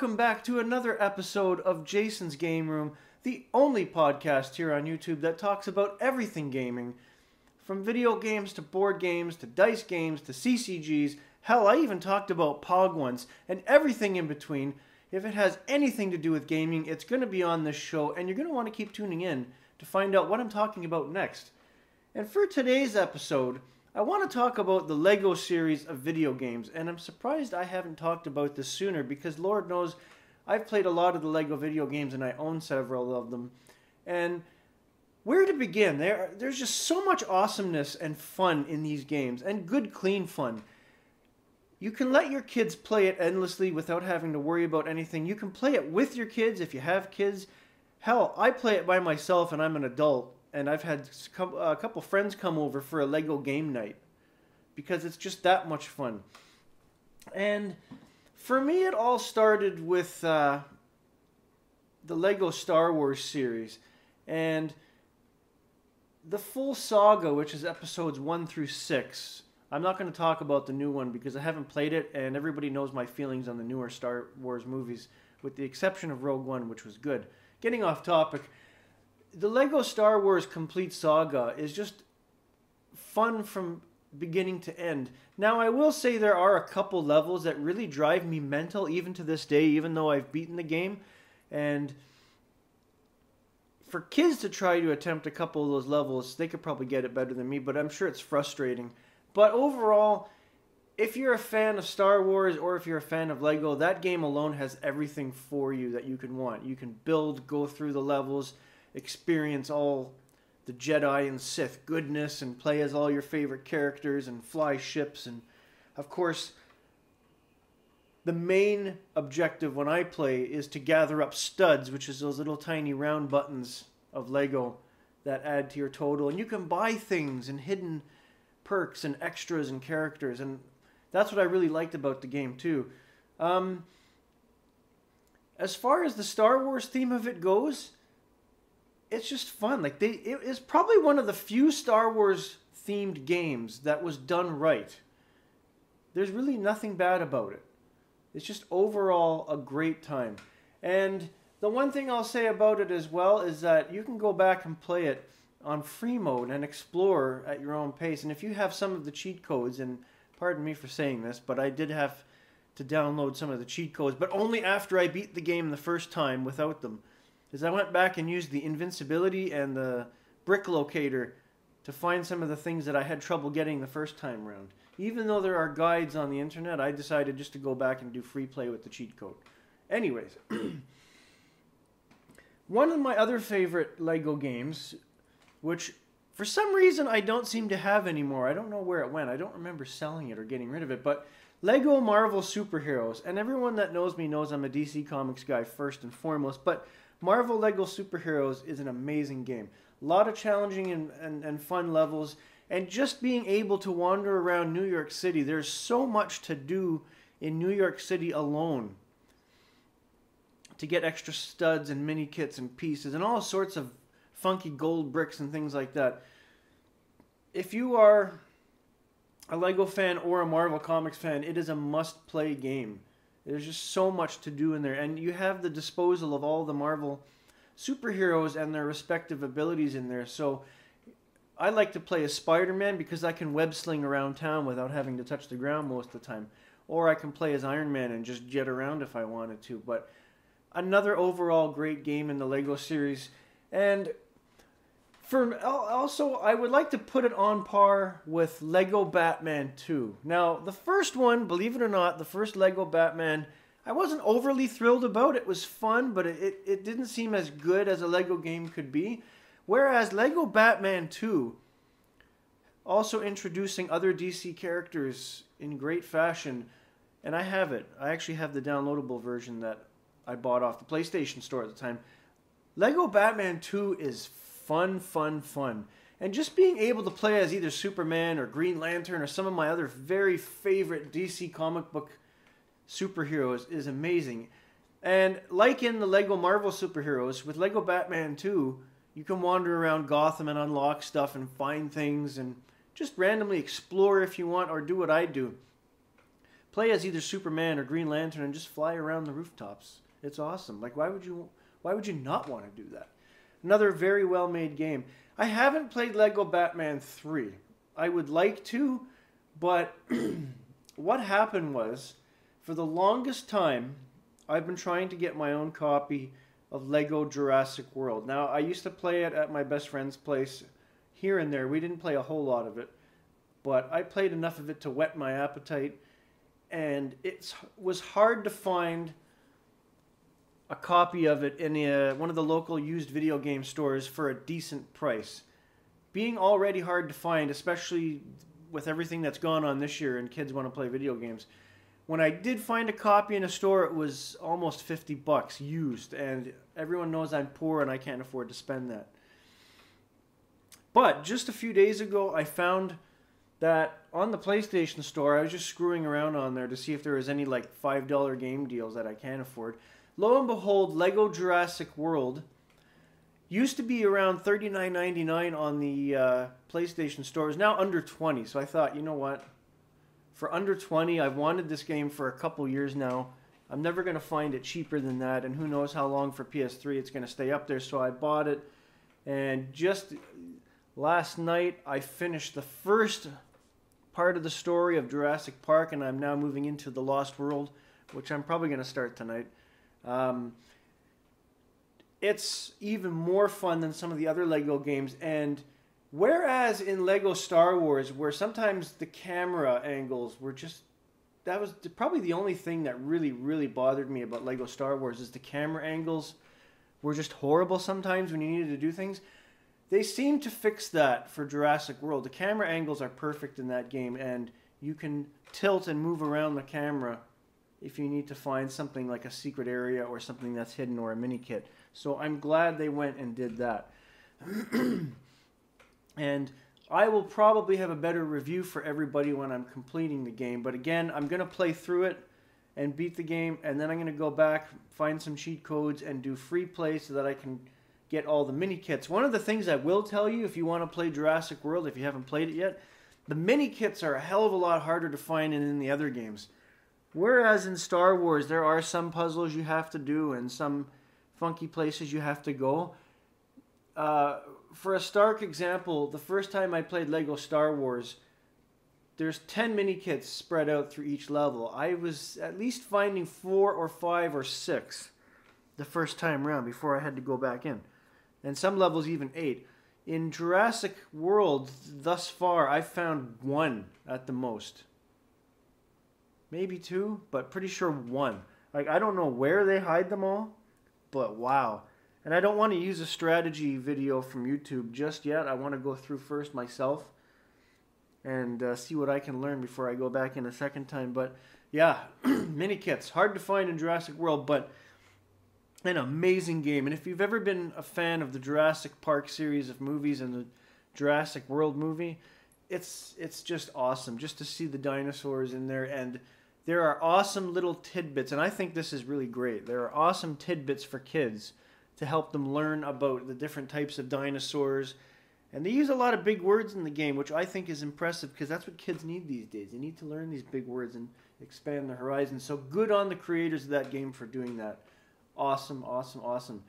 welcome back to another episode of Jason's Game Room, the only podcast here on YouTube that talks about everything gaming, from video games to board games to dice games to CCGs. Hell, I even talked about Pog once, and everything in between. If it has anything to do with gaming, it's going to be on this show, and you're going to want to keep tuning in to find out what I'm talking about next. And for today's episode, I want to talk about the LEGO series of video games, and I'm surprised I haven't talked about this sooner because Lord knows I've played a lot of the LEGO video games and I own several of them. And where to begin? There's just so much awesomeness and fun in these games, and good, clean fun. You can let your kids play it endlessly without having to worry about anything. You can play it with your kids if you have kids. Hell, I play it by myself and I'm an adult. And I've had a couple friends come over for a LEGO game night because it's just that much fun. And for me, it all started with the LEGO Star Wars series. And the full saga, which is episodes 1 through 6... I'm not going to talk about the new one because I haven't played it, and everybody knows my feelings on the newer Star Wars movies, with the exception of Rogue One, which was good. Getting off topic, the LEGO Star Wars Complete Saga is just fun from beginning to end. Now, I will say there are a couple levels that really drive me mental, even to this day, even though I've beaten the game. And for kids to try to attempt a couple of those levels, they could probably get it better than me, but I'm sure it's frustrating. But overall, if you're a fan of Star Wars or if you're a fan of LEGO, that game alone has everything for you that you can want. You can build, go through the levels, experience all the Jedi and Sith goodness, and play as all your favorite characters and fly ships. And of course, the main objective when I play is to gather up studs, which is those little tiny round buttons of LEGO that add to your total. And you can buy things and hidden perks and extras and characters, and that's what I really liked about the game too. As far as the Star Wars theme of it goes, it's just fun. Like, it's probably one of the few Star Wars themed games that was done right. There's really nothing bad about it. It's just overall a great time. And the one thing I'll say about it as well is that you can go back and play it on free mode and explore at your own pace. And if you have some of the cheat codes, and pardon me for saying this, but I did have to download some of the cheat codes, but only after I beat the game the first time without them, is I went back and used the invincibility and the brick locator to find some of the things that I had trouble getting the first time around. Even though there are guides on the internet, I decided just to go back and do free play with the cheat code. Anyways, one of my other favorite LEGO games, which for some reason I don't seem to have anymore. I don't know where it went. I don't remember selling it or getting rid of it, but LEGO Marvel Super Heroes. And everyone that knows me knows I'm a DC Comics guy first and foremost, but Marvel LEGO Super Heroes is an amazing game. A lot of challenging and fun levels, and just being able to wander around New York City. There's so much to do in New York City alone, to get extra studs and mini kits and pieces and all sorts of funky gold bricks and things like that. If you are a LEGO fan or a Marvel Comics fan, it is a must-play game. There's just so much to do in there, and you have the disposal of all the Marvel superheroes and their respective abilities in there. So I like to play as Spider-Man because I can web-sling around town without having to touch the ground most of the time. Or I can play as Iron Man and just jet around if I wanted to. But another overall great game in the LEGO series. And also, I would like to put it on par with LEGO Batman 2. Now, the first one, believe it or not, the first LEGO Batman, I wasn't overly thrilled about. It was fun, but it didn't seem as good as a LEGO game could be. Whereas LEGO Batman 2, also introducing other DC characters in great fashion, and I have it. I actually have the downloadable version that I bought off the PlayStation store at the time. LEGO Batman 2 is fun. And just being able to play as either Superman or Green Lantern or some of my other very favorite DC comic book superheroes is amazing. And like in the LEGO Marvel Superheroes, with LEGO Batman 2, you can wander around Gotham and unlock stuff and find things and just randomly explore if you want, or do what I do. Play as either Superman or Green Lantern and just fly around the rooftops. It's awesome. Like, why would you not want to do that? Another very well-made game. I haven't played LEGO Batman 3. I would like to, but what happened was, for the longest time, I've been trying to get my own copy of LEGO Jurassic World. Now, I used to play it at my best friend's place here and there. We didn't play a whole lot of it, but I played enough of it to whet my appetite, and it was hard to find a copy of it in one of the local used video game stores for a decent price. Being already hard to find, especially with everything that's gone on this year and kids want to play video games. When I did find a copy in a store, it was almost $50 used, and everyone knows I'm poor and I can't afford to spend that. But just a few days ago, I found that on the PlayStation store. I was just screwing around on there to see if there was any like $5 game deals that I can afford. Lo and behold, LEGO Jurassic World used to be around $39.99 on the PlayStation store. It's now under $20, so I thought, you know what? For under $20, I've wanted this game for a couple years now. I'm never going to find it cheaper than that, and who knows how long for PS3 it's going to stay up there. So I bought it, and just last night I finished the first part of the story of Jurassic Park, and I'm now moving into The Lost World, which I'm probably going to start tonight. It's even more fun than some of the other LEGO games, and whereas in LEGO Star Wars, where sometimes the camera angles were just, that was probably the only thing that really, really bothered me about LEGO Star Wars, is the camera angles were just horrible sometimes when you needed to do things. They seem to fix that for Jurassic World. The camera angles are perfect in that game, and you can tilt and move around the camera if you need to find something like a secret area or something that's hidden or a mini kit. So I'm glad they went and did that. And I will probably have a better review for everybody when I'm completing the game. But again, I'm going to play through it and beat the game, and then I'm going to go back, find some cheat codes, and do free play so that I can get all the mini kits. One of the things I will tell you, if you want to play Jurassic World, if you haven't played it yet, the mini kits are a hell of a lot harder to find than in the other games. Whereas in Star Wars, there are some puzzles you have to do and some funky places you have to go. For a stark example, the first time I played LEGO Star Wars, there's 10 mini kits spread out through each level. I was at least finding 4 or 5 or 6 the first time around before I had to go back in. And some levels even 8. In Jurassic World, thus far, I've found 1 at the most. Maybe 2, but pretty sure 1. Like, I don't know where they hide them all, but wow. And I don't want to use a strategy video from YouTube just yet. I want to go through first myself and see what I can learn before I go back in a second time. But yeah, mini kits, hard to find in Jurassic World, but an amazing game. And if you've ever been a fan of the Jurassic Park series of movies and the Jurassic World movie, it's just awesome just to see the dinosaurs in there. And there are awesome little tidbits, and I think this is really great. There are awesome tidbits for kids to help them learn about the different types of dinosaurs. And they use a lot of big words in the game, which I think is impressive because that's what kids need these days. They need to learn these big words and expand their horizons. So good on the creators of that game for doing that. Awesome, awesome, awesome.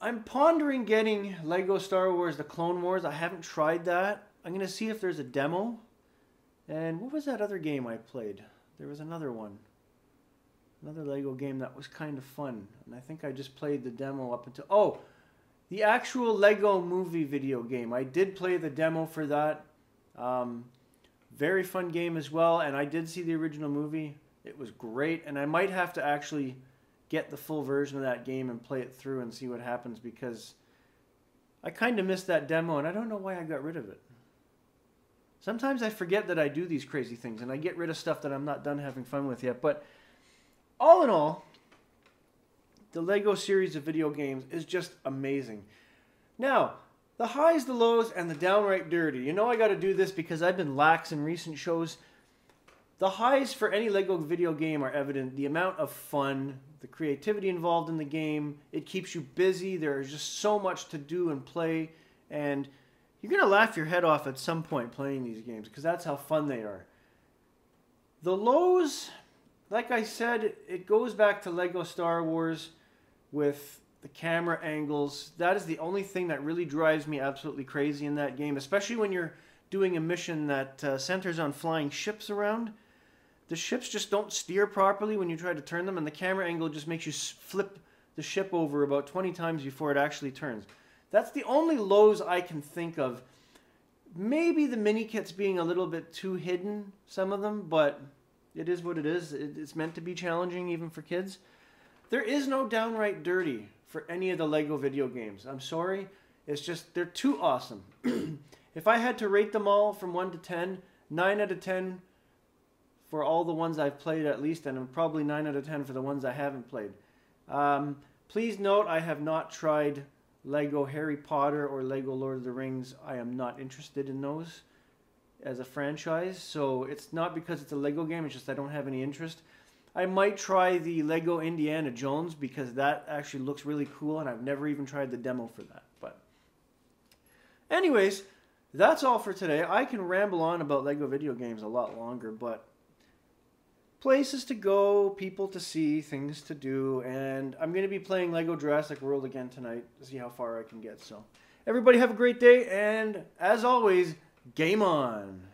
I'm pondering getting LEGO Star Wars The Clone Wars. I haven't tried that. I'm going to see if there's a demo. And what was that other game I played? There was another one. Another LEGO game that was kind of fun. And I think I just played the demo up until... Oh! The actual LEGO movie video game. I did play the demo for that. Very fun game as well. And I did see the original movie. It was great. And I might have to actually get the full version of that game and play it through and see what happens. Because I kind of missed that demo. And I don't know why I got rid of it. Sometimes I forget that I do these crazy things. And I get rid of stuff that I'm not done having fun with yet. But... all in all, the LEGO series of video games is just amazing. Now, the highs, the lows, and the downright dirty. You know I got to do this because I've been lax in recent shows. The highs for any LEGO video game are evident. The amount of fun, the creativity involved in the game, it keeps you busy. There is just so much to do and play. And you're going to laugh your head off at some point playing these games because that's how fun they are. The lows, like I said, it goes back to LEGO Star Wars with the camera angles. That is the only thing that really drives me absolutely crazy in that game, especially when you're doing a mission that centers on flying ships around. The ships just don't steer properly when you try to turn them, and the camera angle just makes you flip the ship over about 20 times before it actually turns. That's the only lows I can think of. Maybe the mini kits being a little bit too hidden, some of them, but it is what it is. It's meant to be challenging even for kids. There is no downright dirty for any of the LEGO video games. I'm sorry. It's just they're too awesome. If I had to rate them all from 1 to 10, 9 out of 10 for all the ones I've played at least, and probably 9 out of 10 for the ones I haven't played. Please note I have not tried LEGO Harry Potter or LEGO Lord of the Rings. I am not interested in those as a franchise, so it's not because it's a LEGO game, it's just I don't have any interest. I might try the LEGO Indiana Jones because that actually looks really cool, and I've never even tried the demo for that. But anyways, that's all for today. I can ramble on about LEGO video games a lot longer, but places to go, people to see, things to do, and I'm going to be playing LEGO Jurassic World again tonight to see how far I can get. So everybody have a great day, and as always, game on!